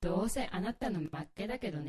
どうせあなたの負けだけどね。